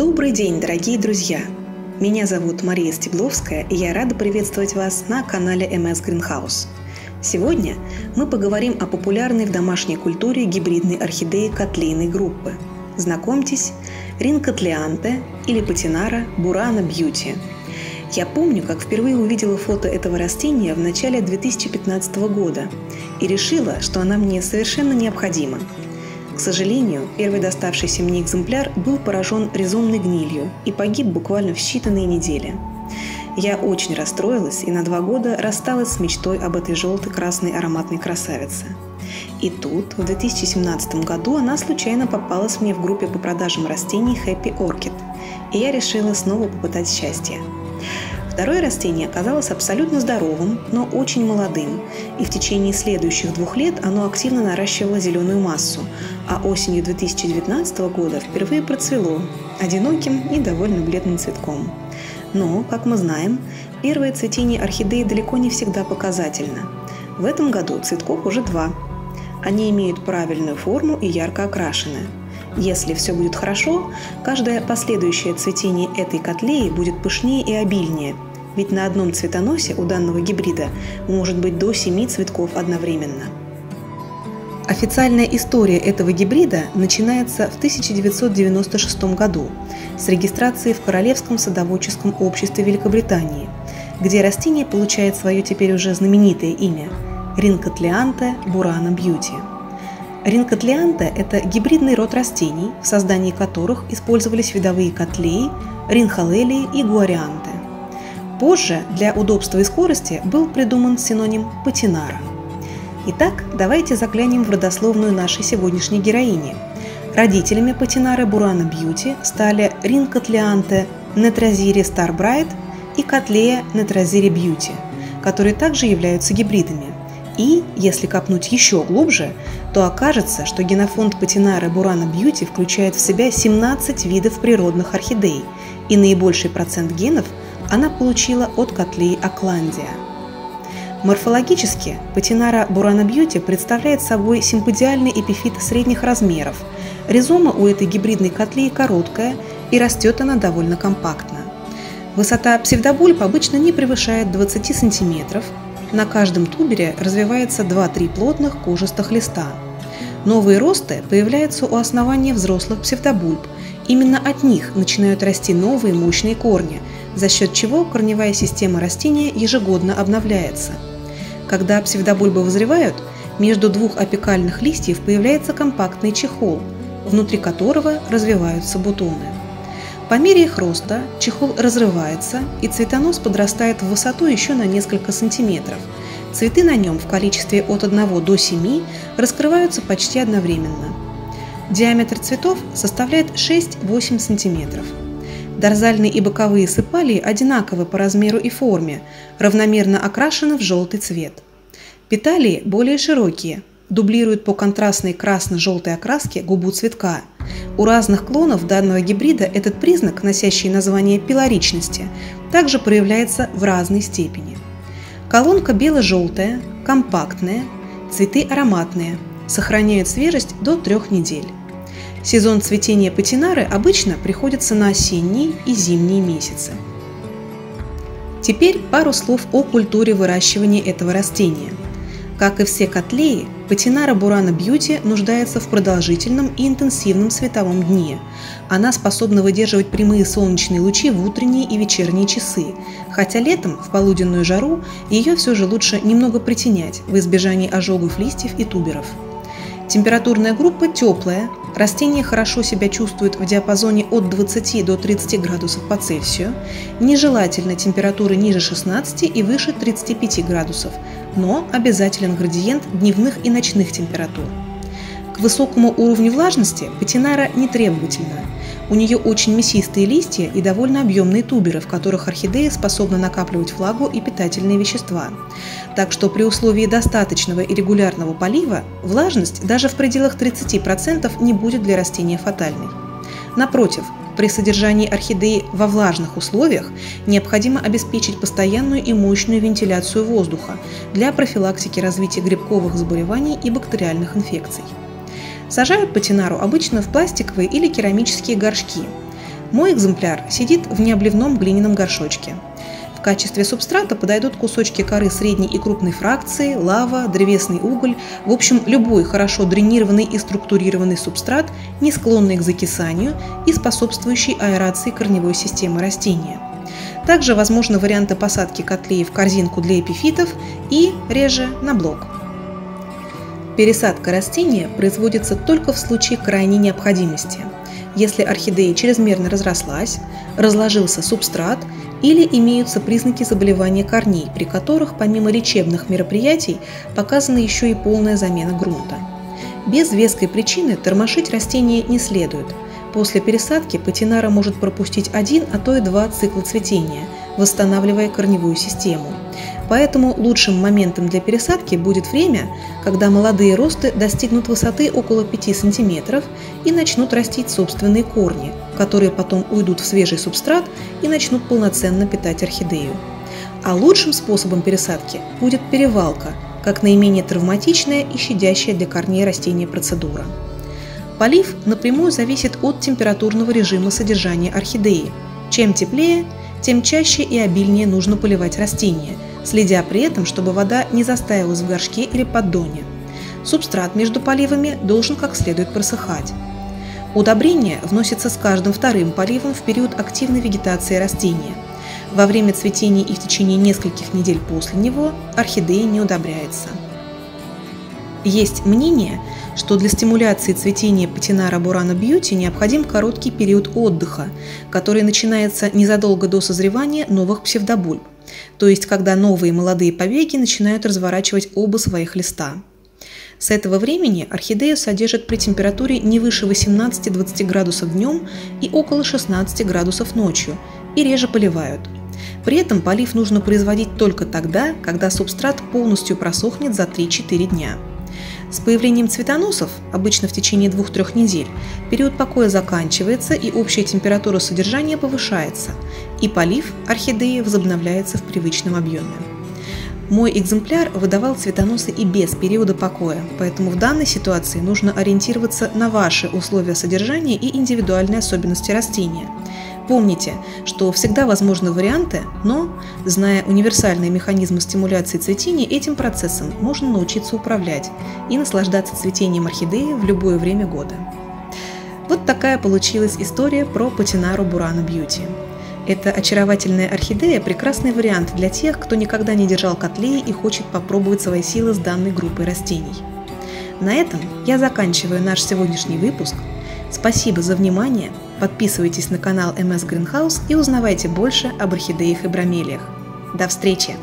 Добрый день, дорогие друзья! Меня зовут Мария Стебловская, и я рада приветствовать вас на канале MS Greenhouse. Сегодня мы поговорим о популярной в домашней культуре гибридной орхидее котлейной группы. Знакомьтесь, Rhyncattleanthe или Potinara Burana Beauty. Я помню, как впервые увидела фото этого растения в начале 2015 года и решила, что она мне совершенно необходима. К сожалению, первый доставшийся мне экземпляр был поражен ризомной гнилью и погиб буквально в считанные недели. Я очень расстроилась и на 2 года рассталась с мечтой об этой желто-красной ароматной красавице. И тут, в 2017 году, она случайно попалась мне в группе по продажам растений Happy Orchid, и я решила снова попытать счастье. Второе растение оказалось абсолютно здоровым, но очень молодым, и в течение следующих 2 лет оно активно наращивало зеленую массу, а осенью 2019 года впервые процвело одиноким и довольно бледным цветком. Но, как мы знаем, первое цветение орхидеи далеко не всегда показательно. В этом году цветков уже 2. Они имеют правильную форму и ярко окрашены. Если все будет хорошо, каждое последующее цветение этой котлеи будет пышнее и обильнее, ведь на одном цветоносе у данного гибрида может быть до 7 цветков одновременно. Официальная история этого гибрида начинается в 1996 году с регистрации в Королевском садоводческом обществе Великобритании, где растение получает свое теперь уже знаменитое имя – Rhyncattleanthe Burana Beauty. Rhyncattleanthe – это гибридный род растений, в создании которых использовались видовые котлеи, ринхалелии и гуарианты. Позже для удобства и скорости был придуман синоним Potinara. Итак, давайте заглянем в родословную нашей сегодняшней героини. Родителями Potinara Burana Beauty стали Ринкаттлеанте Нетрасири Старбрайт и Котлея Нетразири Бьюти, которые также являются гибридами. И, если копнуть еще глубже, то окажется, что генофонд Potinara Burana Beauty включает в себя 17 видов природных орхидей, и наибольший процент генов она получила от котлеи Акландия. Морфологически Potinara Burana Beauty представляет собой симподиальный эпифит средних размеров. Ризома у этой гибридной котлеи короткая, и растет она довольно компактно. Высота псевдобульб обычно не превышает 20 см. На каждом тубере развивается 2-3 плотных кожистых листа. Новые росты появляются у основания взрослых псевдобульб. Именно от них начинают расти новые мощные корни, за счет чего корневая система растения ежегодно обновляется. Когда псевдобульбы вызревают, между 2 апикальных листьев появляется компактный чехол, внутри которого развиваются бутоны. По мере их роста чехол разрывается, и цветонос подрастает в высоту еще на несколько сантиметров. Цветы на нем в количестве от 1 до 7 раскрываются почти одновременно. Диаметр цветов составляет 6-8 см. Дорзальные и боковые сыпалии одинаковы по размеру и форме, равномерно окрашены в желтый цвет. Петалии более широкие, дублируют по контрастной красно-желтой окраске губу цветка. У разных клонов данного гибрида этот признак, носящий название пилоричности, также проявляется в разной степени. Колонка бело-желтая, компактная, цветы ароматные, сохраняют свежесть до 3 недель. Сезон цветения Potinara обычно приходится на осенние и зимние месяцы. Теперь пару слов о культуре выращивания этого растения. Как и все котлеи, Potinara Burana Beauty нуждается в продолжительном и интенсивном световом дне. Она способна выдерживать прямые солнечные лучи в утренние и вечерние часы, хотя летом, в полуденную жару, ее все же лучше немного притенять в избежании ожогов листьев и туберов. Температурная группа теплая, растение хорошо себя чувствует в диапазоне от 20 до 30 градусов по Цельсию, нежелательно температуры ниже 16 и выше 35 градусов, но обязателен градиент дневных и ночных температур. К высокому уровню влажности Potinara не требовательна. У нее очень мясистые листья и довольно объемные туберы, в которых орхидея способна накапливать влагу и питательные вещества. Так что при условии достаточного и регулярного полива влажность даже в пределах 30% не будет для растения фатальной. Напротив, при содержании орхидеи во влажных условиях необходимо обеспечить постоянную и мощную вентиляцию воздуха для профилактики развития грибковых заболеваний и бактериальных инфекций. Сажают Potinara обычно в пластиковые или керамические горшки. Мой экземпляр сидит в необливном глиняном горшочке. В качестве субстрата подойдут кусочки коры средней и крупной фракции, лава, древесный уголь, в общем, любой хорошо дренированный и структурированный субстрат, не склонный к закисанию и способствующий аэрации корневой системы растения. Также возможны варианты посадки котлеи в корзинку для эпифитов и, реже, на блок. Пересадка растения производится только в случае крайней необходимости. Если орхидея чрезмерно разрослась, разложился субстрат или имеются признаки заболевания корней, при которых помимо лечебных мероприятий показана еще и полная замена грунта. Без веской причины тормошить растение не следует. После пересадки потинара может пропустить 1, а то и 2 цикла цветения, восстанавливая корневую систему. Поэтому лучшим моментом для пересадки будет время, когда молодые росты достигнут высоты около 5 см и начнут растить собственные корни, которые потом уйдут в свежий субстрат и начнут полноценно питать орхидею. А лучшим способом пересадки будет перевалка, как наименее травматичная и щадящая для корней растения процедура. Полив напрямую зависит от температурного режима содержания орхидеи. Чем теплее, тем чаще и обильнее нужно поливать растения, следя при этом, чтобы вода не застаивалась в горшке или поддоне. Субстрат между поливами должен как следует просыхать. Удобрение вносится с каждым вторым поливом в период активной вегетации растения. Во время цветения и в течение нескольких недель после него орхидея не удобряется. Есть мнение, что для стимуляции цветения Potinara Burana Beauty необходим короткий период отдыха, который начинается незадолго до созревания новых псевдобульб, то есть когда новые молодые побеги начинают разворачивать оба своих листа. С этого времени орхидею содержат при температуре не выше 18-20 градусов днем и около 16 градусов ночью, и реже поливают. При этом полив нужно производить только тогда, когда субстрат полностью просохнет за 3-4 дня. С появлением цветоносов, обычно в течение 2-3 недель, период покоя заканчивается и общая температура содержания повышается, и полив орхидеи возобновляется в привычном объеме. Мой экземпляр выдавал цветоносы и без периода покоя, поэтому в данной ситуации нужно ориентироваться на ваши условия содержания и индивидуальные особенности растения. Помните, что всегда возможны варианты, но, зная универсальные механизмы стимуляции цветения, этим процессом можно научиться управлять и наслаждаться цветением орхидеи в любое время года. Вот такая получилась история про Potinara Burana Beauty. Это очаровательная орхидея – прекрасный вариант для тех, кто никогда не держал котлеи и хочет попробовать свои силы с данной группой растений. На этом я заканчиваю наш сегодняшний выпуск. Спасибо за внимание, подписывайтесь на канал MS Greenhouse и узнавайте больше об орхидеях и бромелиях. До встречи!